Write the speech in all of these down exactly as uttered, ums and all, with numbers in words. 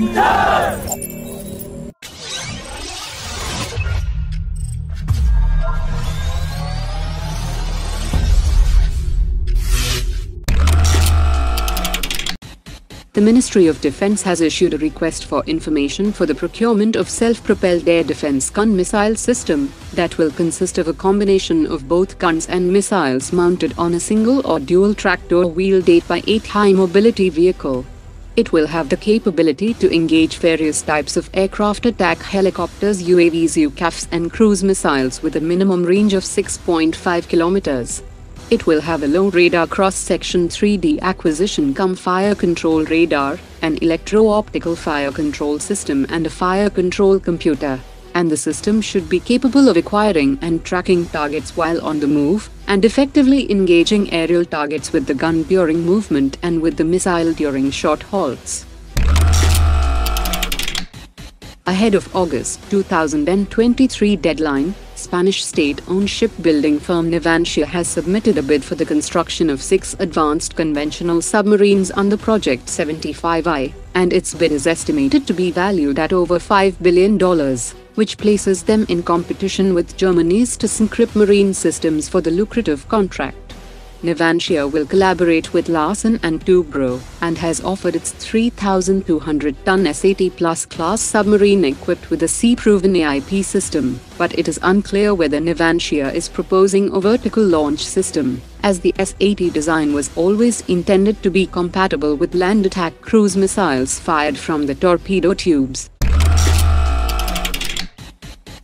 Yes! The Ministry of Defense has issued a request for information for the procurement of self-propelled air defense gun missile system that will consist of a combination of both guns and missiles mounted on a single or dual tractor wheeled eight by eight high mobility vehicle. It will have the capability to engage various types of aircraft, attack helicopters, U A Vs, U C A Vs and cruise missiles with a minimum range of six point five kilometers. It will have a low radar cross-section three D acquisition cum fire control radar, an electro-optical fire control system and a fire control computer, and the system should be capable of acquiring and tracking targets while on the move, and effectively engaging aerial targets with the gun during movement and with the missile during short halts. Ahead of August two thousand twenty-three deadline, Spanish state-owned shipbuilding firm Navantia has submitted a bid for the construction of six advanced conventional submarines under Project seventy-five I, and its bid is estimated to be valued at over five billion dollars, which places them in competition with Germany's ThyssenKrupp Marine Systems for the lucrative contract. Navantia will collaborate with Larsen and Toubro, and has offered its three thousand two hundred ton S eighty plus class submarine equipped with a sea-proven A I P system, but it is unclear whether Navantia is proposing a vertical launch system, as the S eighty design was always intended to be compatible with land attack cruise missiles fired from the torpedo tubes.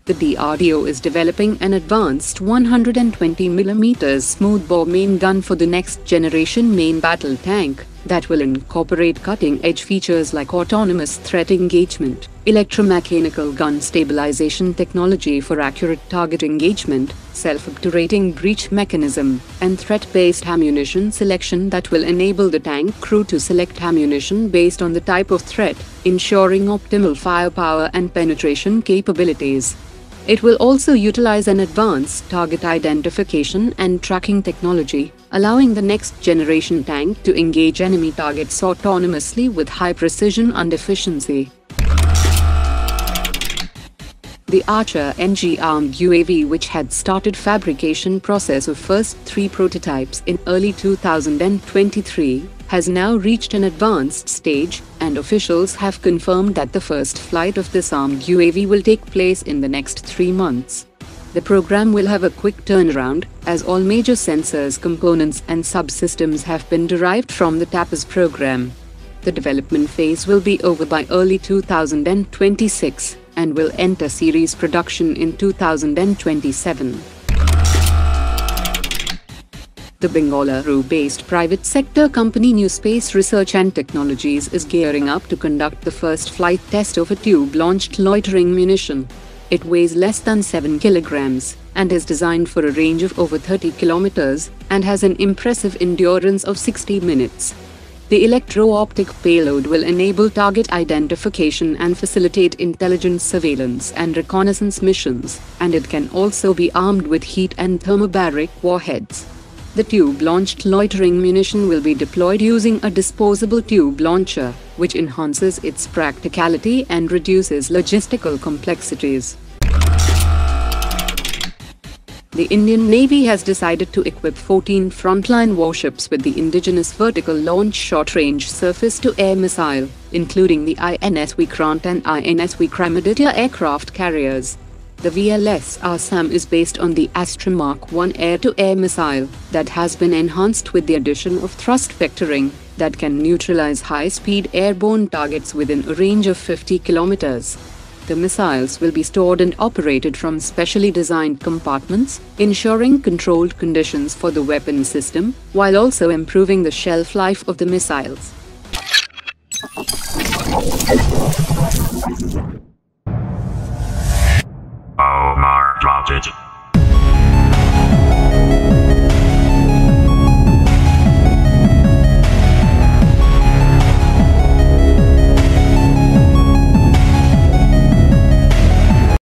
The D R D O is developing an advanced one hundred twenty millimeter smoothbore main gun for the next-generation main battle tank, that will incorporate cutting-edge features like autonomous threat engagement, electromechanical gun stabilization technology for accurate target engagement, self-obturating breech mechanism, and threat-based ammunition selection that will enable the tank crew to select ammunition based on the type of threat, ensuring optimal firepower and penetration capabilities. It will also utilize an advanced target identification and tracking technology, allowing the next-generation tank to engage enemy targets autonomously with high precision and efficiency. The Archer N G armed U A V, which had started fabrication process of first three prototypes in early two thousand twenty-three, has now reached an advanced stage, and officials have confirmed that the first flight of this armed U A V will take place in the next three months. The program will have a quick turnaround, as all major sensors, components and subsystems have been derived from the TAPAS program. The development phase will be over by early two thousand twenty-six, and will enter series production in two thousand twenty-seven. The Bengaluru-based private sector company New Space Research and Technologies is gearing up to conduct the first flight test of a tube-launched loitering munition. It weighs less than seven kilograms, and is designed for a range of over thirty kilometers, and has an impressive endurance of sixty minutes. The electro-optic payload will enable target identification and facilitate intelligence surveillance and reconnaissance missions, and it can also be armed with heat and thermobaric warheads. The tube-launched loitering munition will be deployed using a disposable tube launcher, which enhances its practicality and reduces logistical complexities. The Indian Navy has decided to equip fourteen frontline warships with the indigenous vertical launch short-range surface-to-air missile, including the I N S Vikrant and I N S Vikramaditya aircraft carriers. The V L S R SAM is based on the Astra Mark one air-to-air missile, that has been enhanced with the addition of thrust vectoring, that can neutralize high-speed airborne targets within a range of fifty kilometers. The missiles will be stored and operated from specially designed compartments, ensuring controlled conditions for the weapon system, while also improving the shelf life of the missiles.